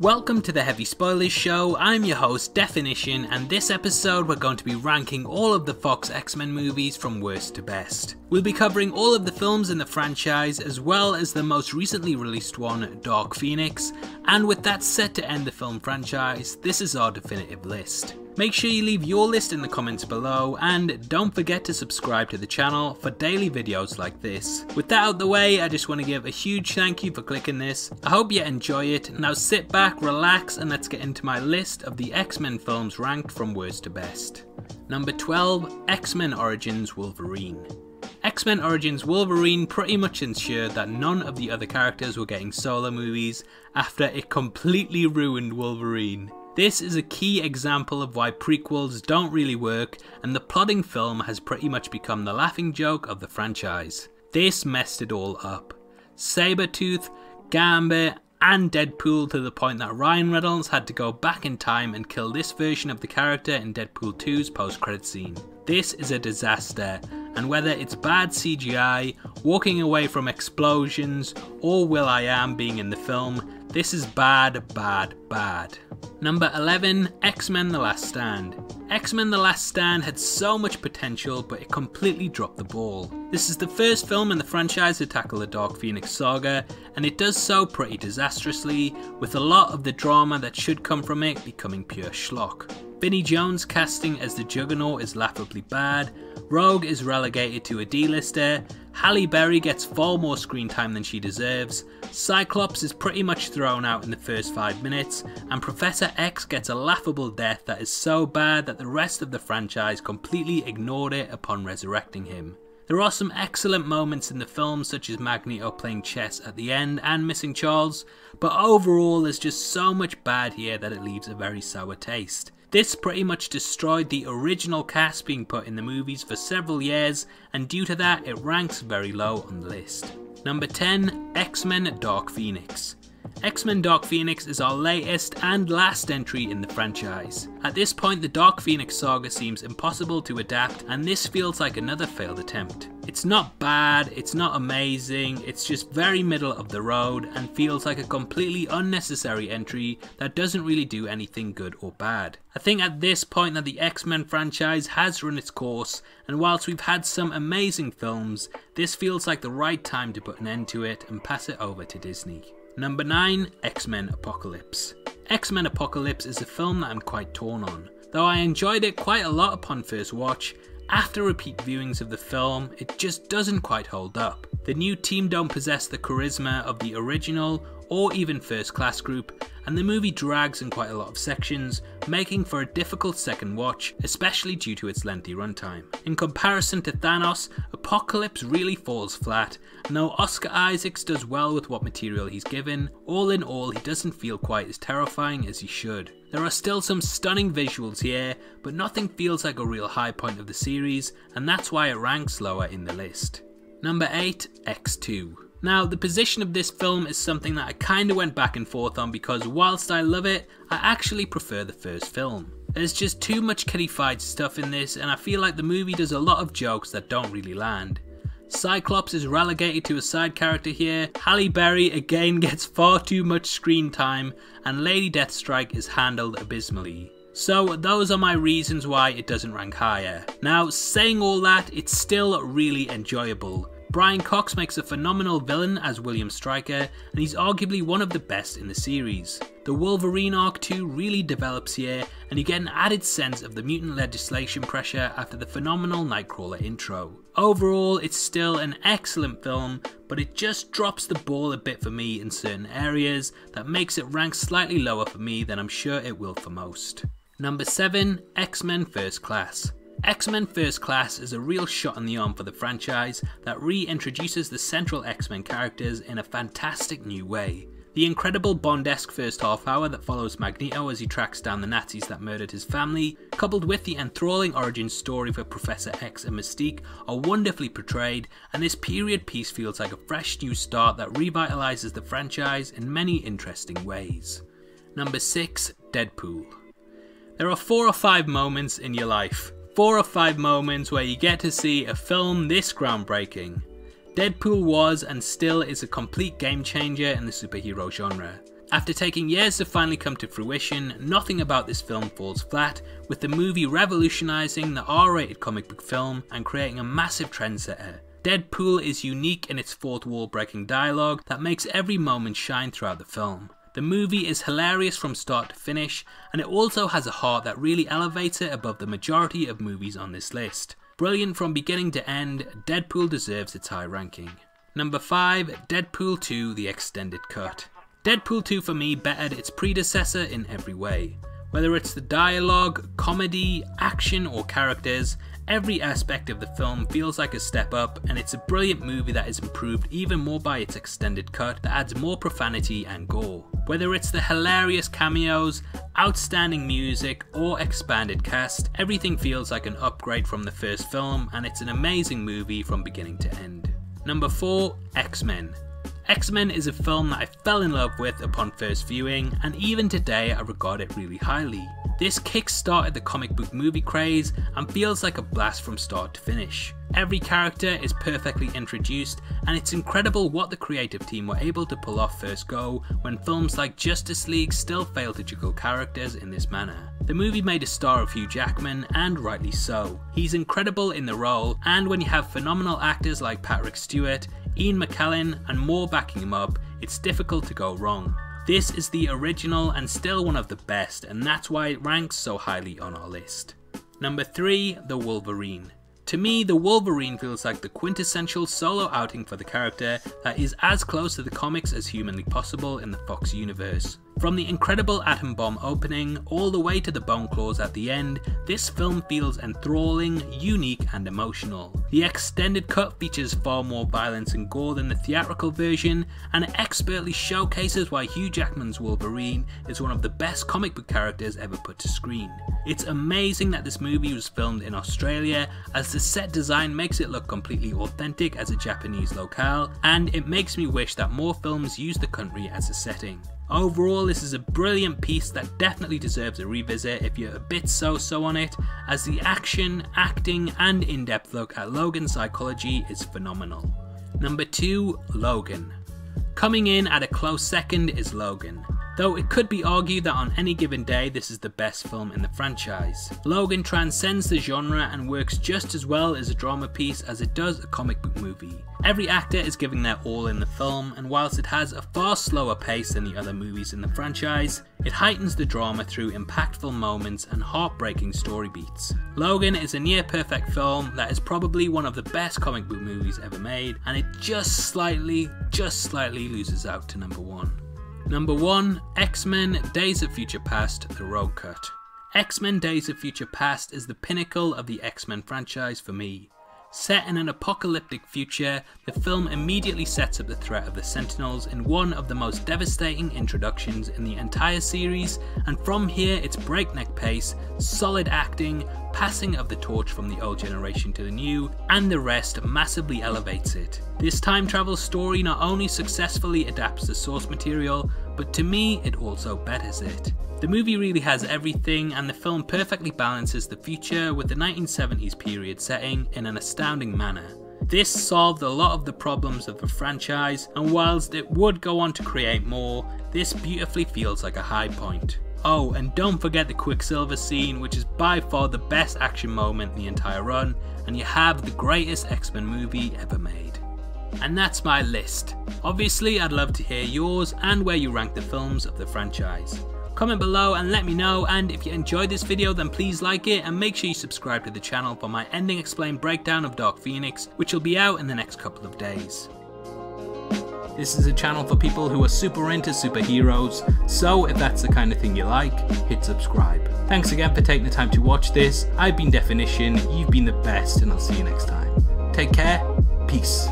Welcome to the Heavy Spoilers Show, I'm your host Definition, and this episode we're going to be ranking all of the Fox X-Men movies from worst to best. We'll be covering all of the films in the franchise as well as the most recently released one, Dark Phoenix, and with that set to end the film franchise, this is our definitive list. Make sure you leave your list in the comments below and don't forget to subscribe to the channel for daily videos like this. With that out the way, I just want to give a huge thank you for clicking this. I hope you enjoy it. Now sit back, relax, and let's get into my list of the X-Men films ranked from worst to best. Number 12, X-Men Origins Wolverine. X-Men Origins Wolverine pretty much ensured that none of the other characters were getting solo movies after it completely ruined Wolverine. This is a key example of why prequels don't really work, and the plodding film has pretty much become the laughing joke of the franchise. This messed it all up. Sabretooth, Gambit and Deadpool, to the point that Ryan Reynolds had to go back in time and kill this version of the character in Deadpool 2's post-credit scene. This is a disaster, and whether it's bad CGI, walking away from explosions or Will I Am being in the film, this is bad, bad, bad. Number 11, X-Men The Last Stand. X-Men The Last Stand had so much potential, but it completely dropped the ball. This is the first film in the franchise to tackle the Dark Phoenix saga, and it does so pretty disastrously, with a lot of the drama that should come from it becoming pure schlock. Vinnie Jones casting as the Juggernaut is laughably bad, Rogue is relegated to a D-lister, Halle Berry gets far more screen time than she deserves, Cyclops is pretty much thrown out in the first 5 minutes, and Professor X gets a laughable death that is so bad that the rest of the franchise completely ignored it upon resurrecting him. There are some excellent moments in the film, such as Magneto playing chess at the end and missing Charles, but overall there's just so much bad here that it leaves a very sour taste. This pretty much destroyed the original cast being put in the movies for several years, and due to that it ranks very low on the list. Number 10, X-Men Dark Phoenix. X-Men Dark Phoenix is our latest and last entry in the franchise. At this point the Dark Phoenix saga seems impossible to adapt, and this feels like another failed attempt. It's not bad, it's not amazing, it's just very middle of the road and feels like a completely unnecessary entry that doesn't really do anything good or bad. I think at this point that the X-Men franchise has run its course, and whilst we've had some amazing films, this feels like the right time to put an end to it and pass it over to Disney. Number 9, X-Men Apocalypse. X-Men Apocalypse is a film that I'm quite torn on. Though I enjoyed it quite a lot upon first watch, after repeat viewings of the film, it just doesn't quite hold up. The new team don't possess the charisma of the original or even first class group, and the movie drags in quite a lot of sections, making for a difficult second watch, especially due to its lengthy runtime. In comparison to Thanos, Apocalypse really falls flat, and though Oscar Isaacs does well with what material he's given, all in all he doesn't feel quite as terrifying as he should. There are still some stunning visuals here, but nothing feels like a real high point of the series, and that's why it ranks lower in the list. Number 8, X2. Now, the position of this film is something that I kinda went back and forth on, because whilst I love it, I actually prefer the first film. There's just too much kiddified stuff in this, and I feel like the movie does a lot of jokes that don't really land. Cyclops is relegated to a side character here, Halle Berry again gets far too much screen time, and Lady Deathstrike is handled abysmally. So those are my reasons why it doesn't rank higher. Now, saying all that, it's still really enjoyable. Brian Cox makes a phenomenal villain as William Stryker, and he's arguably one of the best in the series. The Wolverine arc too really develops here, and you get an added sense of the mutant legislation pressure after the phenomenal Nightcrawler intro. Overall, it's still an excellent film, but it just drops the ball a bit for me in certain areas that makes it rank slightly lower for me than I'm sure it will for most. Number 7, X-Men First Class. X-Men First Class is a real shot in the arm for the franchise that reintroduces the central X-Men characters in a fantastic new way. The incredible Bond-esque first half hour that follows Magneto as he tracks down the Nazis that murdered his family, coupled with the enthralling origin story for Professor X and Mystique, are wonderfully portrayed, and this period piece feels like a fresh new start that revitalizes the franchise in many interesting ways. Number 6, Deadpool. There are 4 or 5 moments in your life. 4 or 5 moments where you get to see a film this groundbreaking. Deadpool was and still is a complete game changer in the superhero genre. After taking years to finally come to fruition, nothing about this film falls flat, with the movie revolutionizing the R-rated comic book film and creating a massive trendsetter. Deadpool is unique in its fourth wall breaking dialogue that makes every moment shine throughout the film. The movie is hilarious from start to finish, and it also has a heart that really elevates it above the majority of movies on this list. Brilliant from beginning to end, Deadpool deserves its high ranking. Number 5, Deadpool 2: The Extended Cut. Deadpool 2 for me bettered its predecessor in every way. Whether it's the dialogue, comedy, action or characters, every aspect of the film feels like a step up, and it's a brilliant movie that is improved even more by its extended cut that adds more profanity and gore. Whether it's the hilarious cameos, outstanding music or expanded cast, everything feels like an upgrade from the first film, and it's an amazing movie from beginning to end. Number 4, X-Men. X-Men is a film that I fell in love with upon first viewing, and even today I regard it really highly. This kick-started the comic book movie craze and feels like a blast from start to finish. Every character is perfectly introduced, and it's incredible what the creative team were able to pull off first go when films like Justice League still fail to juggle characters in this manner. The movie made a star of Hugh Jackman, and rightly so. He's incredible in the role, and when you have phenomenal actors like Patrick Stewart, Ian McKellen and more backing him up, it's difficult to go wrong. This is the original and still one of the best, and that's why it ranks so highly on our list. Number 3, The Wolverine. To me, The Wolverine feels like the quintessential solo outing for the character that is as close to the comics as humanly possible in the Fox universe. From the incredible atom bomb opening all the way to the bone claws at the end, this film feels enthralling, unique and emotional. The extended cut features far more violence and gore than the theatrical version, and it expertly showcases why Hugh Jackman's Wolverine is one of the best comic book characters ever put to screen. It's amazing that this movie was filmed in Australia, as the set design makes it look completely authentic as a Japanese locale, and it makes me wish that more films use the country as a setting. Overall, this is a brilliant piece that definitely deserves a revisit if you're a bit so-so on it, as the action, acting and in-depth look at Logan's psychology is phenomenal. Number 2, Logan. Coming in at a close second is Logan. Though it could be argued that on any given day this is the best film in the franchise. Logan transcends the genre and works just as well as a drama piece as it does a comic book movie. Every actor is giving their all in the film, and whilst it has a far slower pace than the other movies in the franchise, it heightens the drama through impactful moments and heartbreaking story beats. Logan is a near perfect film that is probably one of the best comic book movies ever made, and it just slightly loses out to number 1. Number 1, X-Men Days of Future Past, the Rogue Cut. X-Men Days of Future Past is the pinnacle of the X-Men franchise for me. Set in an apocalyptic future, the film immediately sets up the threat of the Sentinels in one of the most devastating introductions in the entire series, and from here it's breakneck pace, solid acting, passing of the torch from the old generation to the new, and the rest massively elevates it. This time travel story not only successfully adapts the source material, but to me it also betters it. The movie really has everything, and the film perfectly balances the future with the 1970s period setting in an astounding manner. This solved a lot of the problems of the franchise, and whilst it would go on to create more, this beautifully feels like a high point. Oh, and don't forget the Quicksilver scene, which is by far the best action moment in the entire run, and you have the greatest X-Men movie ever made. And that's my list. Obviously, I'd love to hear yours and where you rank the films of the franchise. Comment below and let me know, and if you enjoyed this video then please like it, and make sure you subscribe to the channel for my ending explained breakdown of Dark Phoenix, which will be out in the next couple of days. This is a channel for people who are super into superheroes, so if that's the kind of thing you like, hit subscribe. Thanks again for taking the time to watch this. I've been Definition, you've been the best, and I'll see you next time. Take care, peace.